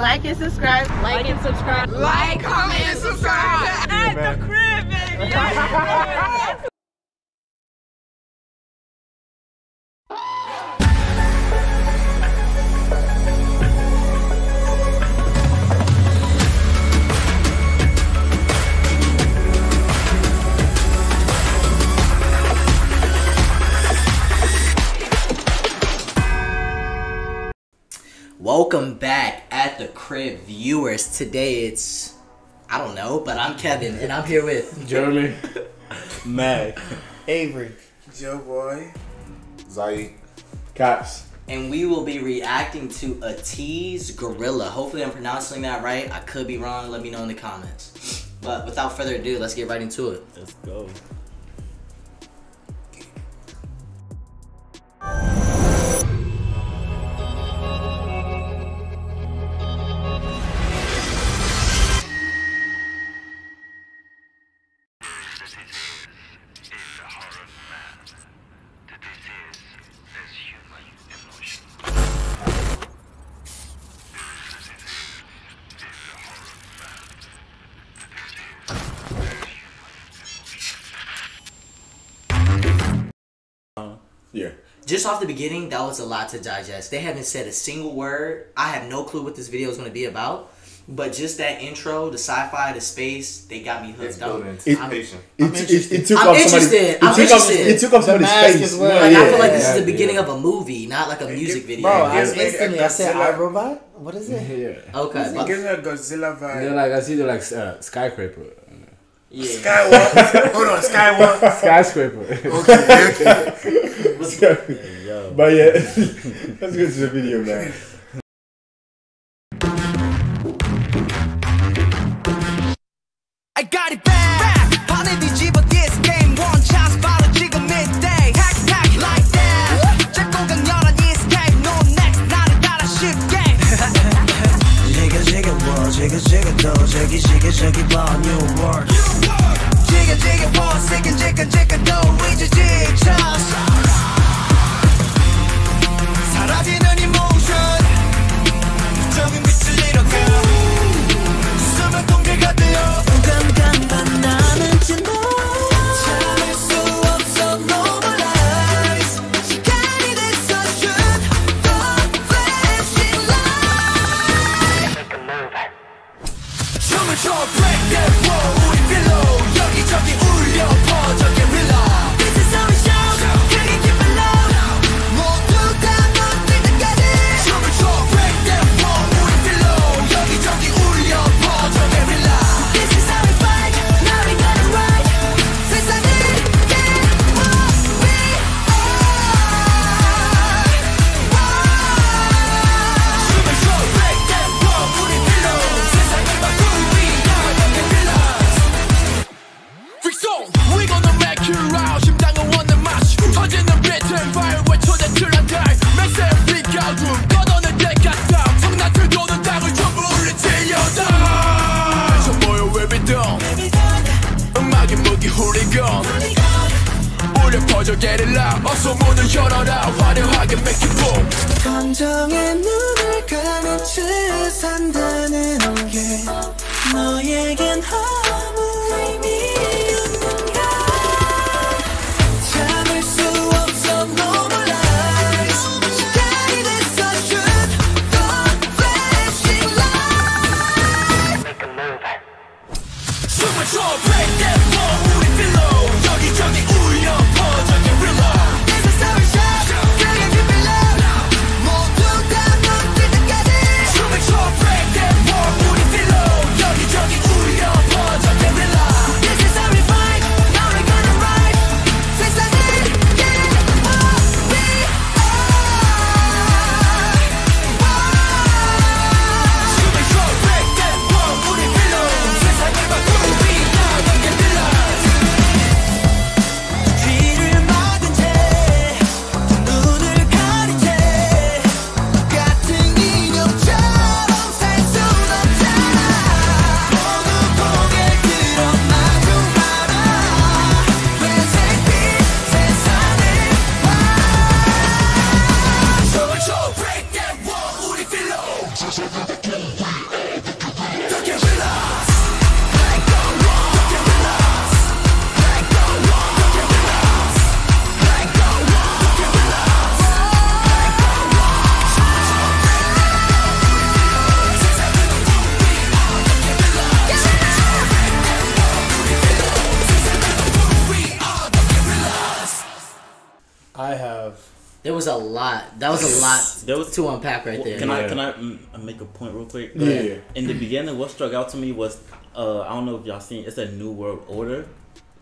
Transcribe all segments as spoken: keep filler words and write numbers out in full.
Like and subscribe. Like and subscribe. Like, comment, and subscribe. At the crib, baby. Yes. Welcome back at the crib, viewers. Today it's, I don't know, but I'm Kevin and I'm here with Jeremy, Mag, Avery, Joe Boy, Zai, Cops. And we will be reacting to Ateez Guerrilla. Hopefully I'm pronouncing that right. I could be wrong. Let me know in the comments. But without further ado, let's get right into it. Let's go. Yeah. Just off the beginning, that was a lot to digest. They haven't said a single word. I have no clue what this video is going to be about. But just that intro, the sci-fi, the space, they got me hooked up. It, I'm, it, I'm interested. It took I'm interested. It took up somebody's face. Well. Like, yeah, I feel like this yeah, is the beginning yeah. of a movie, not like a music it, video. Bro, I instantly I said iRobot? What is it? Yeah. Okay. It gives me a Godzilla vibe. They're like, I see they're like uh, Skyscraper. Yeah. Skywalk. Hold on, Skywalk. Skyscraper. Okay, okay. What's good? Hey, yo. But yeah, let's get to the video, man. I got it back. This game one chance midday. Hack hack like that. Check on escape. No next, not a ship game. Jigga jigga ball, jigga jigga dough, jiggy jigga jiggy ball, new work. Jigga jigga ball, jigga jigga jigga dough, we just jig chance. 사라지는 emotion. 적인 빛을 잃어가. 숨을 공개가 되어. Guerrilla, also more than your own. Why do I get make you boom? 감정의 눈을 감추듯 산다는 게 너에겐 아무 의미 없는가? 참을 수 없어, normalize. 시간이 됐어, shoot the flashing light. Make a move. 춤을 춰, break that wall. 우리 필로 여기저기 울려 퍼져. Break that I have. There was a lot. That was a lot there was, to unpack right there. Can yeah. I can I mm, make a point real quick? Yeah. yeah. In the beginning, what struck out to me was, uh, I don't know if y'all seen, it's a New World Order.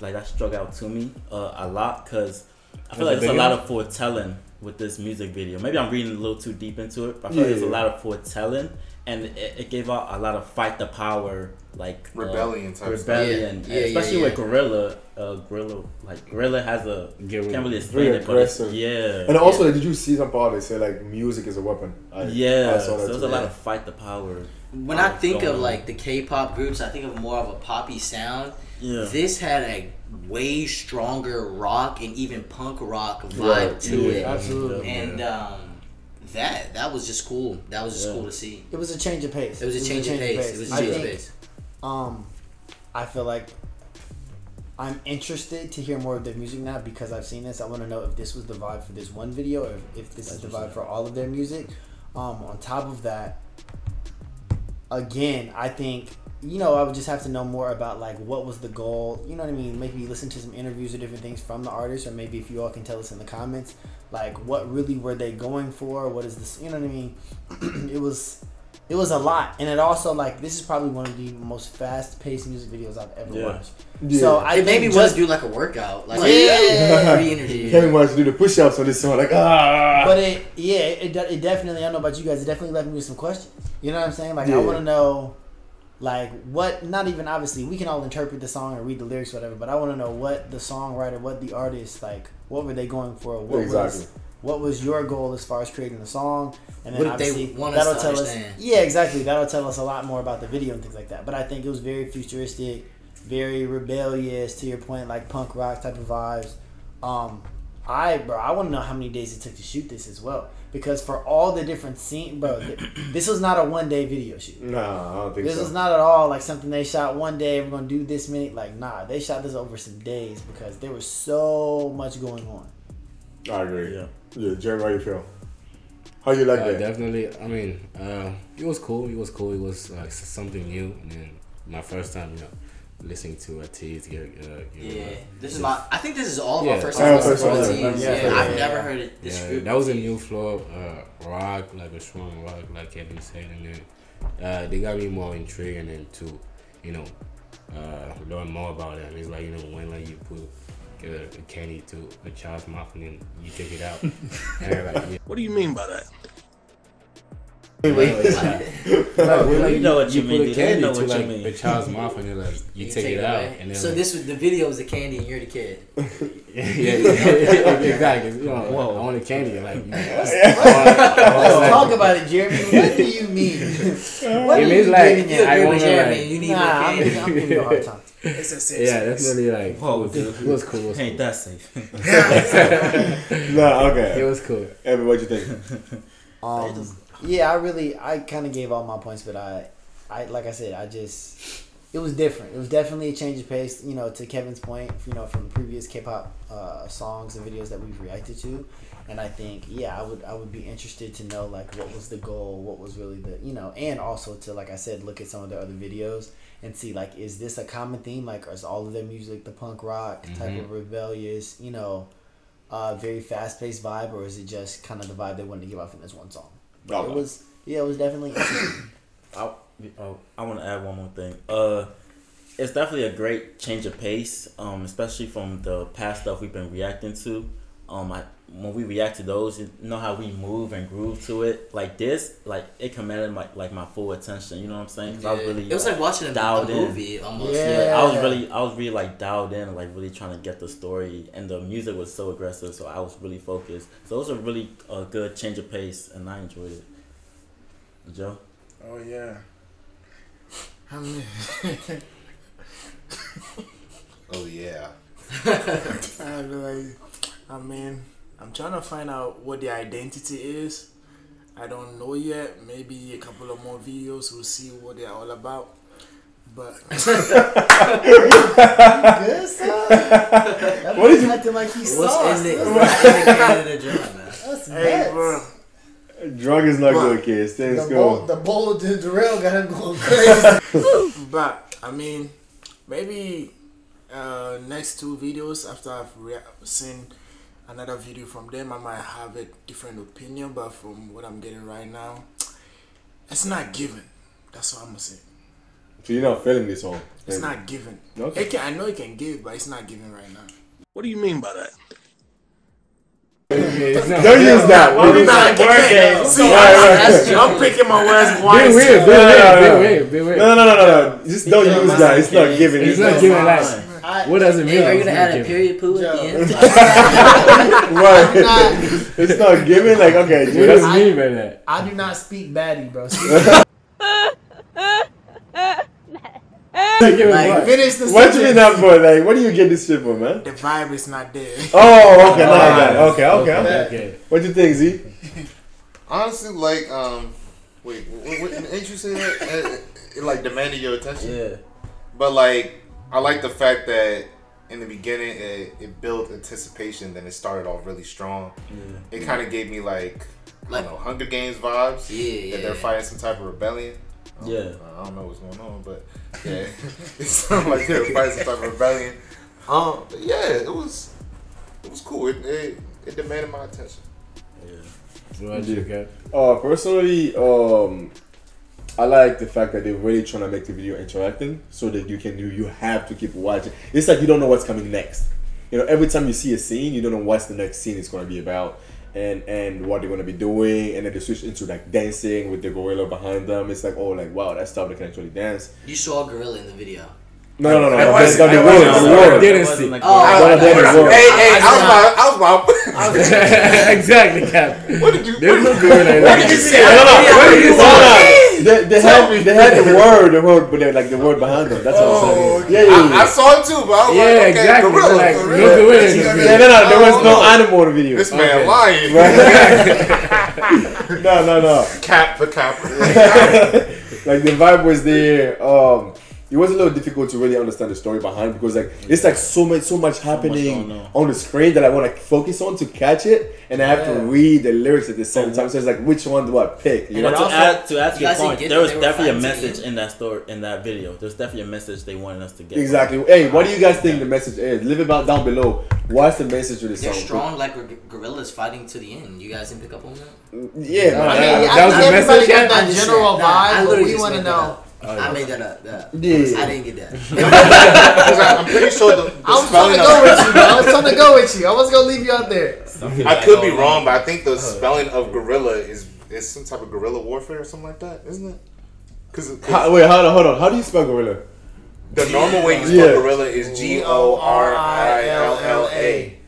Like, that struck out to me uh, a lot because I feel was like there's a lot of foretelling with this music video. Maybe I'm reading a little too deep into it, but I feel yeah. like there's a lot of foretelling, and it, it gave out a lot of fight the power, like rebellion, uh, rebellion, yeah. Yeah, especially yeah, yeah. with Guerrilla. Uh, Guerrilla, like Guerrilla has a Guerrilla. Can't really explain it, but yeah. And also, yeah. did you see some part they say like music is a weapon? I, yeah, I saw that so there's a lot of fight the power. When I think of on. like the K-pop groups, I think of more of a poppy sound. Yeah. This had a way stronger rock and even punk rock vibe right. to yeah, it, absolutely. and um, that that was just cool. That was just yeah. cool to see. It was a change of pace. It was a change, was a change of, pace. of pace. It was a change I think, of pace. Um, I feel like I'm interested to hear more of their music now because I've seen this. I want to know if this was the vibe for this one video, or if, if this That's is the vibe for all of their music. Um, on top of that, again, I think. You know, I would just have to know more about, like, what was the goal? You know what I mean? Maybe listen to some interviews or different things from the artists, or maybe if you all can tell us in the comments, like, what really were they going for? What is this? You know what I mean? It was it was a lot. And it also, like, this is probably one of the most fast-paced music videos I've ever yeah. watched. Yeah. So I maybe was do, like, a workout. Like, yeah. free energy. Kevin wants to do the push-ups on this song. Like, ah. But, it yeah, it, it definitely, I don't know about you guys, it definitely left me with some questions. You know what I'm saying? Like, yeah. I want to know... Like, what, not even obviously, we can all interpret the song and read the lyrics, whatever, but I want to know what the songwriter, what the artist, like, what were they going for? What exactly. was What was your goal as far as creating the song? And then what obviously, they want that'll us tell understand. us. Yeah, exactly. That'll tell us a lot more about the video and things like that. But I think it was very futuristic, very rebellious, to your point, like punk rock type of vibes. Um, I, bro, I want to know how many days it took to shoot this as well. Because for all the different scenes, bro, th this was not a one-day video shoot. No, I don't think this so. This was not at all like something they shot one day, we're going to do this many. Like, nah, they shot this over some days because there was so much going on. I agree. Yeah. Yeah, Jeremy, how you feel? How you like uh, that? Definitely. I mean, uh, it was cool. It was cool. It was like something new. And then my first time, you know, listening to Ateez. Uh, yeah, know, this is my. I think this is all of yeah. our first time listening to Ateez. Yeah, yeah, I've yeah. never heard it. This yeah, that was a new flow, uh, rock, like a strong rock, like Kevin said, and then uh, they got me more intrigued and then to, you know, uh, learn more about it. And it's like, you know, when like you put a, a candy to a child's mouth and then you take it out. And like, yeah. What do you mean by that? You know what you mean. They know what you mean. The child's mouth, and then like you, you take, take it out. Away. And then, so like, this was the video was the candy, and you're the kid. yeah, yeah, yeah, exactly. You know, whoa, I want the candy. Like, you know, let's, let's talk about it, Jeremy. What do you mean? What it do means you like mean? I want Jeremy. Like, you need nah, more candy. I'm, I'm giving you a hard time. It's a six. Yeah, that's really like. Whoa, it was cool. Ain't that safe? No, okay. It was cool. Evan, what you think? Um. Yeah, I really, I kind of gave all my points, but I, I like I said, I just, it was different. It was definitely a change of pace, you know, to Kevin's point, you know, from previous K-pop uh, songs and videos that we've reacted to. And I think, yeah, I would, I would be interested to know, like, what was the goal, what was really the, you know, and also to, like I said, look at some of their other videos and see, like, is this a common theme? Like, is all of their music the punk rock mm-hmm. type of rebellious, you know, uh, very fast-paced vibe, or is it just kind of the vibe they wanted to give off in this one song? It was yeah, it was definitely. I oh, I want to add one more thing. Uh, it's definitely a great change of pace. Um, especially from the past stuff we've been reacting to. Um, I when we react to those, you know how we move and groove to it. Like this, like it commanded my like my full attention. You know what I'm saying? Cause yeah. I was really it was like watching a movie almost. Yeah. yeah, I was really I was really like dialed in, like really trying to get the story, and the music was so aggressive, so I was really focused. So it was a really uh, good change of pace, and I enjoyed it. Joe? Oh yeah. oh yeah. I like. I mean, I'm trying to find out what the identity is. I don't know yet. Maybe a couple of more videos. We'll see what they're all about. But good, son. What is acting like he saw us? What's in the drug, man? That's hey, bro. Drug is not but, good, kids. Things the go. Bowl, the bowl of the rail got him going crazy. But I mean, maybe uh, next two videos after I've re seen another video from them, I might have a different opinion. But from what I'm getting right now, it's not given. That's what I'm gonna say. So you're not feeling this song? It's not given. Okay. It can, I know it can give, but it's not given right now. What do you mean by that? Don't use that. I'm picking my words wisely. Be weird. Be weird. Be weird. No, no, no, no, no. Just don't use that. It's not given. It's not given life. What does it mean? Are you gonna add a period poo at the end? Right. It's not given. Like, okay, what does it mean by that? I do not speak baddie, bro. Like, like, finish the what do you mean that for? Like, what do you get this shit for, man? The vibe is not there. Oh, okay, no, I got it. Okay, okay, okay. okay. What do you think, Z? Honestly, like, um, wait, what, ain't you saying that it, it like demanded your attention? Yeah. But like, I like the fact that in the beginning it, it built anticipation, then it started off really strong. Yeah. It kind of gave me like, like, I don't know, Hunger Games vibes. Yeah, that yeah. They're fighting some type of rebellion. Um, yeah, I don't know what's going on, but yeah, it sounded like they were fighting some type of rebellion. Um, yeah, it was, it was cool. It it, it demanded my attention. Yeah, what do you get? Uh, personally, um, I like the fact that they're really trying to make the video interacting, so that you can you you have to keep watching. It's like you don't know what's coming next. You know, every time you see a scene, you don't know what's the next scene is going to be about. And, and what they're gonna be doing, and then they switch into like dancing with the gorilla behind them. It's like, oh, like wow, that's tough. They can actually dance. You saw a gorilla in the video. No, no, no, no. I was, I was, didn't see. Hey, hey, I was wild. I was wild. Exactly, Cap. What did you? There's no gorilla. What did you see? I don't know. What did you see? They, they had they had the word the word but like the word behind them. That's oh, what I'm saying. Yeah, yeah, yeah. I, I saw it too, but I was yeah, like, okay, exactly. gorilla, like, gorilla. No, gorilla. Yeah, no, no, there was no animal in the video. This man okay. lying. Right? no, no, no. Cap for cap. Like the vibe was there. Um, it was a little difficult to really understand the story behind because like it's like so much so much happening so much on the screen that I want to focus on to catch it, and I have yeah. to read the lyrics at the same time. So it's like, which one do I pick? You and know? To add to add to your point, there was definitely a message in that story in that video. There's definitely a message they wanted us to get. Exactly. Right? Hey, what do you guys think yeah. the message is? Leave it down below. What's the message of this They're song? They're strong like gorillas fighting to the end. You guys didn't pick up on that? Yeah, no, I mean, that, that was the message. Got that general vibe. Nah, but we want to know. Oh, yeah. I made that up. That. Yeah. I didn't get that. I'm pretty sure the, the I was trying to go with you, bro. I was trying to go with you. I was gonna leave you out there. Something I could be wrong, but I think the spelling of gorilla is is some type of guerrilla warfare or something like that, isn't it? Because wait, hold on, hold on. How do you spell gorilla? The normal way you spell yeah. gorilla is G O R I L L A.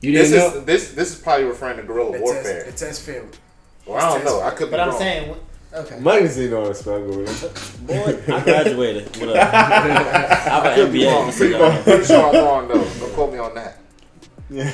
You didn't this know? Is, this this is probably referring to guerrilla warfare. It says failed. Well, I don't know. I could be but wrong. But I'm saying. Okay. Magazine on a spell gorilla. Boy, I graduated. What up? I have an M B A. I'm pretty sure I'm wrong though. Don't quote me on that. Yeah.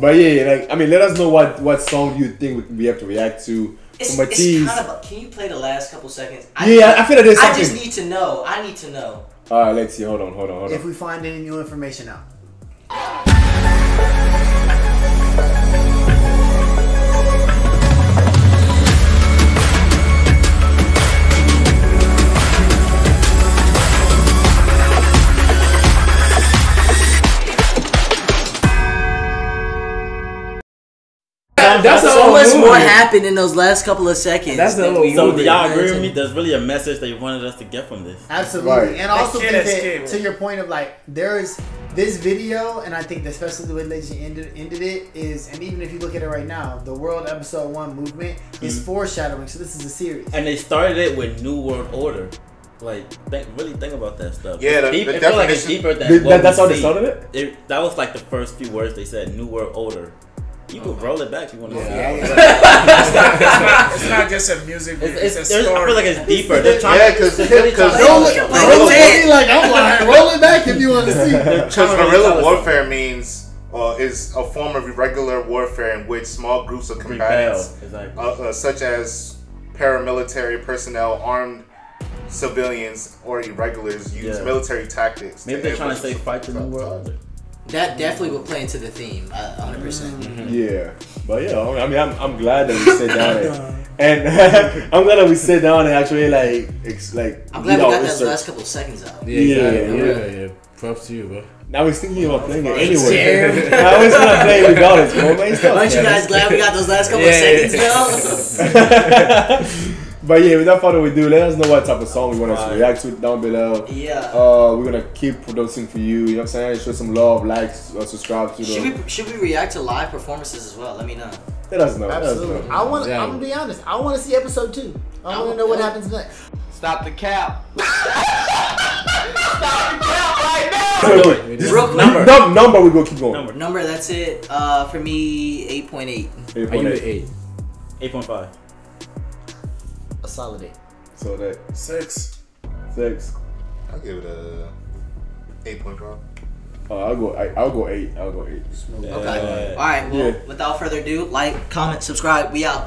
But yeah, like I mean, let us know what what song you think we have to react to. It's, from Ateez. It's kind of a, can you play the last couple seconds? I yeah, need, I feel like there's something. I just need to know. I need to know. All right, let's see. Hold on, hold on, hold on. If we find any new information out. That's, that's so much movie. More happened in those last couple of seconds. That's the whole so do y'all agree with me? There's really a message they wanted us to get from this. Absolutely, right. And also think that, to your point of like, there is this video, and I think especially the way that you ended ended it is, and even if you look at it right now, the World Episode One movement is mm-hmm. foreshadowing. So this is a series, and they started it with New World Order. Like, think, really think about that stuff. Yeah, the, deep, the it felt like it's deeper than the, that, that's how they started it? it. That was like the first few words they said: New World Order. You could roll it back if you want to. Yeah, yeah. It's, not, it's, not, it's not just a music video. It's, it's, it's a story. I feel like it's deeper. They're trying yeah, because really roll it back. Like, I'm like, roll it back if you want to see. Because guerrilla warfare means uh, is a form of irregular warfare in which small groups of combatants, exactly. uh, uh, such as paramilitary personnel, armed civilians, or irregulars, use yeah. military tactics. Maybe to they're trying to say fight the new world. That definitely would play into the theme, uh, one hundred percent. Mm-hmm. Yeah, but yeah, I mean, I'm, I'm glad that we sit down and, and I'm glad that we sit down and actually like, ex like. I'm glad we got research. That last couple of seconds out. Yeah, yeah, yeah. yeah, yeah. yeah. Props to you, bro. Now we're thinking about playing it anyway. Now we're gonna play it regardless, bro. Aren't you guys glad we got those last couple yeah, of seconds though? But yeah, without further ado, let us know what type of song we want us to react to down below. Yeah. Uh, we're gonna keep producing for you. You know what I'm saying? Show some love, like, uh, subscribe to. Should we should we react to live performances as well? Let me know. Let us know. Absolutely. Let us know. I want. Yeah. I'm gonna be honest. I want to see episode two. I, I want to know what happens next. Stop the cap. Stop the cap right now. Wait, wait, wait. This real quick. Number. Num number. We go keep going. Number. Number. That's it. Uh, for me, eight point eight. Eight point eight. Eight. Eight point five. A solid eight. So that six, six. I'll give it a eight point five. Uh, I'll go. I, I'll go eight. I'll go eight. Yeah. Okay. All right. Well, yeah. Without further ado, like, comment, subscribe. We out.